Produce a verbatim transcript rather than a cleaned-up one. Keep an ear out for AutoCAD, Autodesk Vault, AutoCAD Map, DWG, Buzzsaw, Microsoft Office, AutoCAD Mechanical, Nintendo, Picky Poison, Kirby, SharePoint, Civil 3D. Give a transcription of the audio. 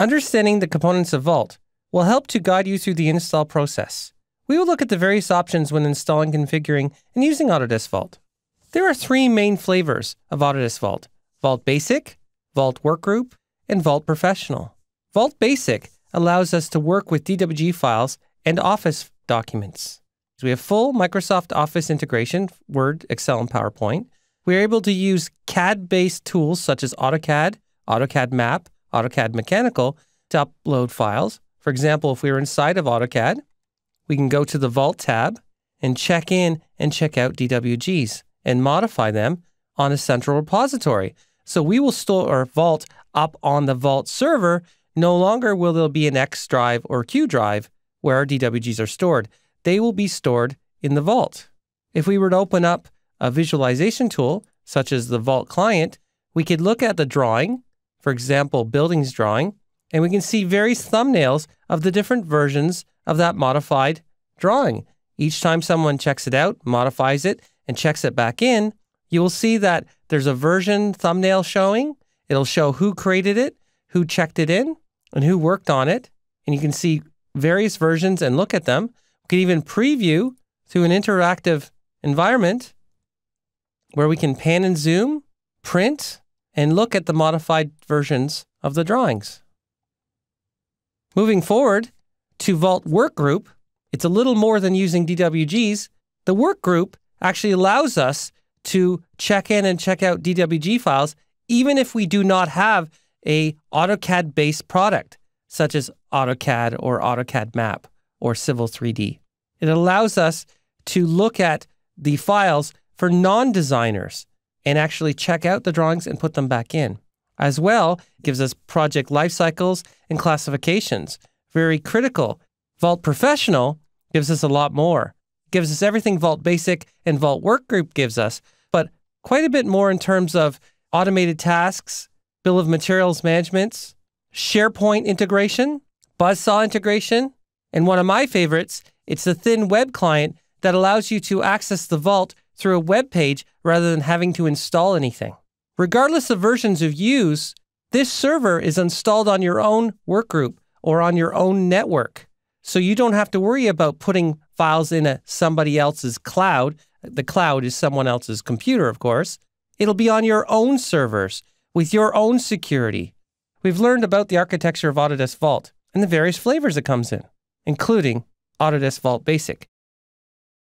Understanding the components of Vault will help to guide you through the install process. We will look at the various options when installing, configuring, and using Autodesk Vault. There are three main flavors of Autodesk Vault: Vault Basic, Vault Workgroup, and Vault Professional. Vault Basic allows us to work with D W G files and Office documents. We have full Microsoft Office integration, Word, Excel, and PowerPoint. We are able to use C A D-based tools such as AutoCAD, AutoCAD Map, AutoCAD Mechanical to upload files. For example, if we are inside of AutoCAD, we can go to the Vault tab and check in and check out D W Gs and modify them on a central repository. So we will store our Vault up on the Vault server. No longer will there be an X drive or Q drive where our D W Gs are stored. They will be stored in the Vault. If we were to open up a visualization tool, such as the Vault client, we could look at the drawing, for example, buildings drawing, and we can see various thumbnails of the different versions of that modified drawing. Each time someone checks it out, modifies it, and checks it back in, you will see that there's a version thumbnail showing. It'll show who created it, who checked it in, and who worked on it. And you can see various versions and look at them. We can even preview through an interactive environment where we can pan and zoom, print, and look at the modified versions of the drawings. Moving forward to Vault Workgroup, it's a little more than using D W Gs. The Workgroup actually allows us to check in and check out D W G files even if we do not have a AutoCAD-based product, such as AutoCAD or AutoCAD Map or Civil three D. It allows us to look at the files for non-designers and actually check out the drawings and put them back in. As well, it gives us project life cycles and classifications. Very critical. Vault Professional gives us a lot more. It gives us everything Vault Basic and Vault Workgroup gives us, but quite a bit more in terms of automated tasks, bill of materials managements, SharePoint integration, Buzzsaw integration, and one of my favorites, it's the thin web client that allows you to access the Vault through a web page rather than having to install anything. Regardless of versions of use, this server is installed on your own workgroup or on your own network. So you don't have to worry about putting files in a somebody else's cloud. The cloud is someone else's computer, of course. It'll be on your own servers with your own security. We've learned about the architecture of Autodesk Vault and the various flavors it comes in, including Autodesk Vault Basic.